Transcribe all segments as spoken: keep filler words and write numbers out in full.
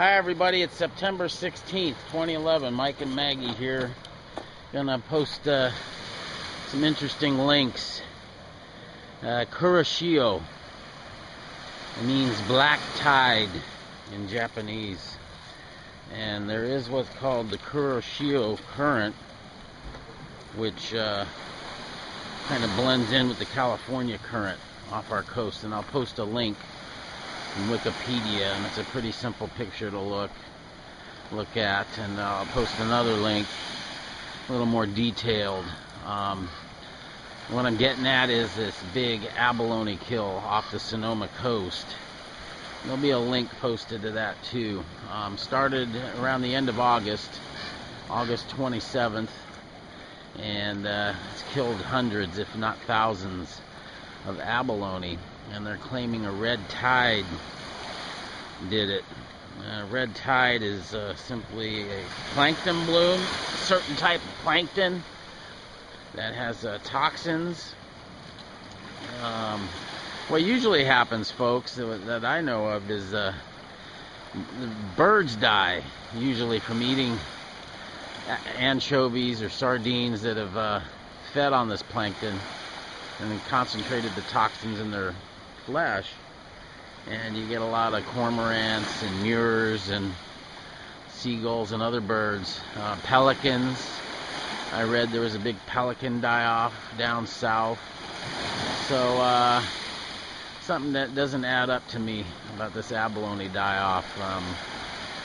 Hi everybody, it's September sixteenth twenty eleven. Mike and Maggie here. Gonna post uh, some interesting links. Uh, Kuroshio, it means black tide in Japanese, and there is what's called the Kuroshio current, which uh, kind of blends in with the California current off our coast, and I'll post a link in Wikipedia, and it's a pretty simple picture to look look at, and I'll post another link a little more detailed. Um, what I'm getting at is this big abalone kill off the Sonoma coast. There'll be a link posted to that too. Um, started around the end of August, August twenty-seventh, and uh, it's killed hundreds if not thousands of abalone, and they're claiming a red tide did it. Uh, red tide is uh, simply a plankton bloom, a certain type of plankton that has uh, toxins. Um, what usually happens, folks, that I know of is uh, the birds die, usually from eating anchovies or sardines that have uh, fed on this plankton and then concentrated the toxins in their flesh, and you get a lot of cormorants and murres and seagulls and other birds. Uh, pelicans, I read there was a big pelican die-off down south, so uh, something that doesn't add up to me about this abalone die-off. Um,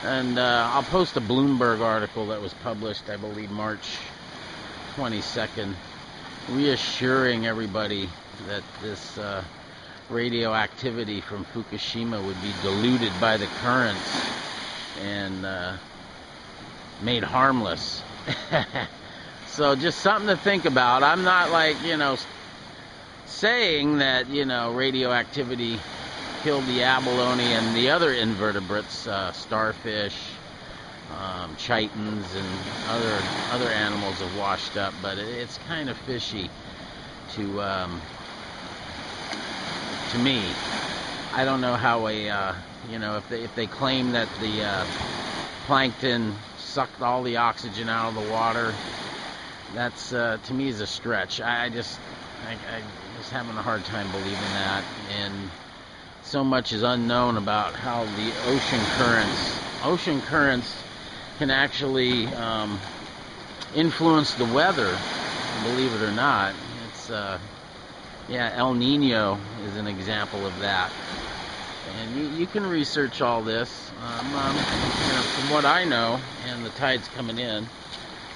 and uh, I'll post a Bloomberg article that was published, I believe, March twenty-second, reassuring everybody that this uh, radioactivity from Fukushima would be diluted by the currents and uh, made harmless. So just something to think about. I'm not like, you know, saying that, you know, radioactivity killed the abalone and the other invertebrates, uh, starfish, Um, chitons and other other animals have washed up, but it, it's kind of fishy to um, to me. I don't know how a uh, you know if they if they claim that the uh, plankton sucked all the oxygen out of the water. That's uh, to me is a stretch. I, I just I, I was having a hard time believing that, and so much is unknown about how the ocean currents ocean currents. can actually um, influence the weather, believe it or not. It's uh, yeah, El Niño is an example of that. And you, you can research all this um, um, you know, from what I know, and the tide's coming in.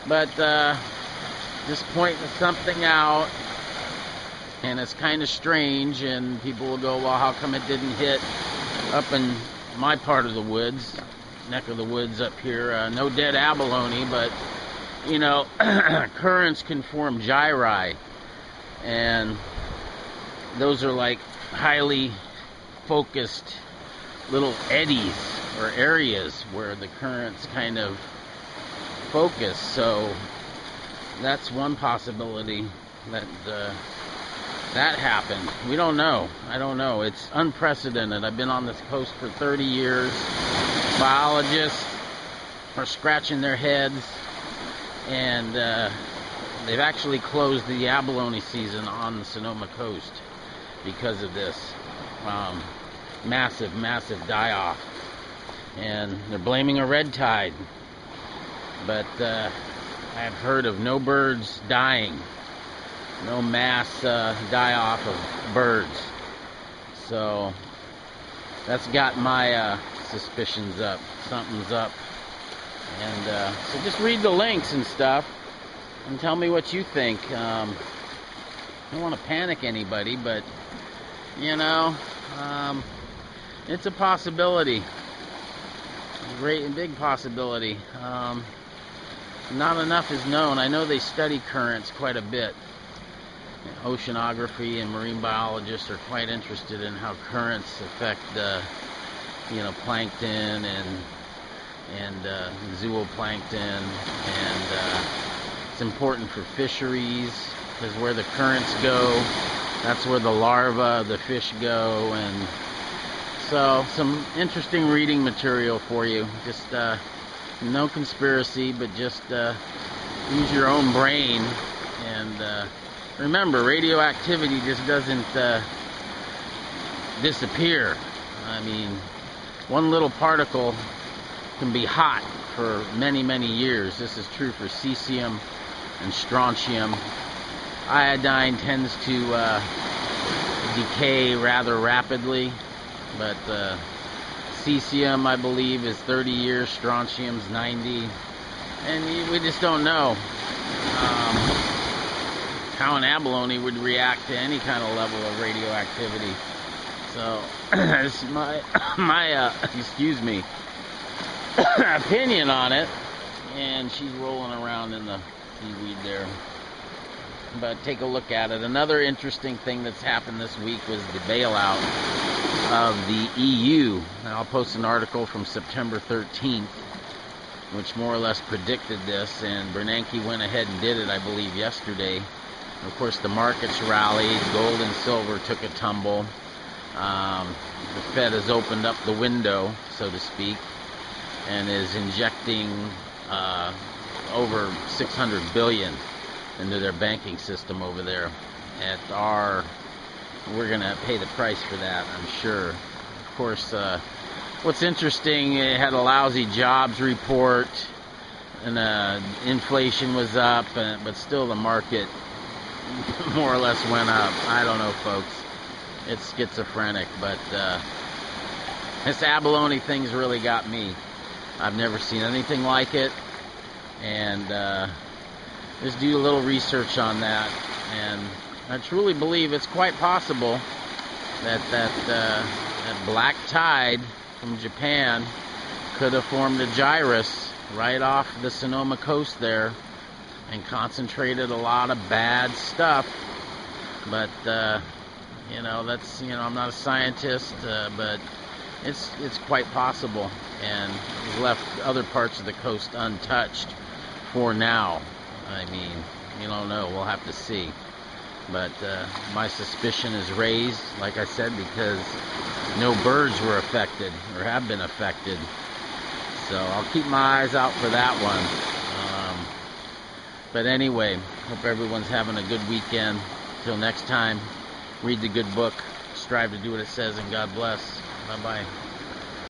But uh, just pointing something out, and it's kind of strange, and people will go, well, how come it didn't hit up in my part of the woods? Neck of the woods up here. Uh, no dead abalone, but you know, currents can form gyri, and those are like highly focused little eddies or areas where the currents kind of focus. So that's one possibility that uh, that happened. We don't know. I don't know. It's unprecedented. I've been on this coast for thirty years. Biologists are scratching their heads, and uh, they've actually closed the abalone season on the Sonoma coast because of this um, massive, massive die-off, and they're blaming a red tide, but uh, I've heard of no birds dying, no mass uh, die-off of birds, so that's got my uh, suspicions up. Something's up. And uh, so just read the links and stuff and tell me what you think. Um, I don't want to panic anybody, but you know, um, it's a possibility. A great and big possibility. Um, not enough is known. I know they study currents quite a bit. Oceanography and marine biologists are quite interested in how currents affect uh, you know, plankton and and uh, zooplankton, and uh, it's important for fisheries because where the currents go, that's where the larvae, the fish go, and So some interesting reading material for you. Just uh, no conspiracy, but just uh, use your own brain. And uh, remember, radioactivity just doesn't uh, disappear. I mean, one little particle can be hot for many, many years. This is true for cesium and strontium. Iodine tends to uh, decay rather rapidly, but uh, cesium, I believe, is thirty years, strontium's ninety, and we just don't know um, how an abalone would react to any kind of level of radioactivity. So, it's my, my uh, excuse me, opinion on it, and she's rolling around in the seaweed there. But take a look at it. Another interesting thing that's happened this week was the bailout of the E U. And I'll post an article from September thirteenth, which more or less predicted this. And Bernanke went ahead and did it, I believe, yesterday. And of course, the markets rallied. Gold and silver took a tumble. Um, the Fed has opened up the window, so to speak, and is injecting uh, over six hundred billion dollars into their banking system over there. At our, we're going to pay the price for that, I'm sure. Of course, uh, what's interesting, it had a lousy jobs report, and uh, inflation was up, and, but still the market more or less went up. I don't know, folks. It's schizophrenic, but uh, this abalone thing's really got me. I've never seen anything like it, and uh, just do a little research on that, and I truly believe it's quite possible that that, uh, that black tide from Japan could have formed a gyrus right off the Sonoma coast there and concentrated a lot of bad stuff. But uh, you know, that's, you know, I'm not a scientist, uh, but it's it's quite possible, and we've left other parts of the coast untouched for now. I mean, you don't know. We'll have to see. But uh, my suspicion is raised, like I said, because no birds were affected or have been affected. So I'll keep my eyes out for that one. Um, but anyway, hope everyone's having a good weekend. Till next time, read the good book, strive to do what it says, and God bless. Bye-bye.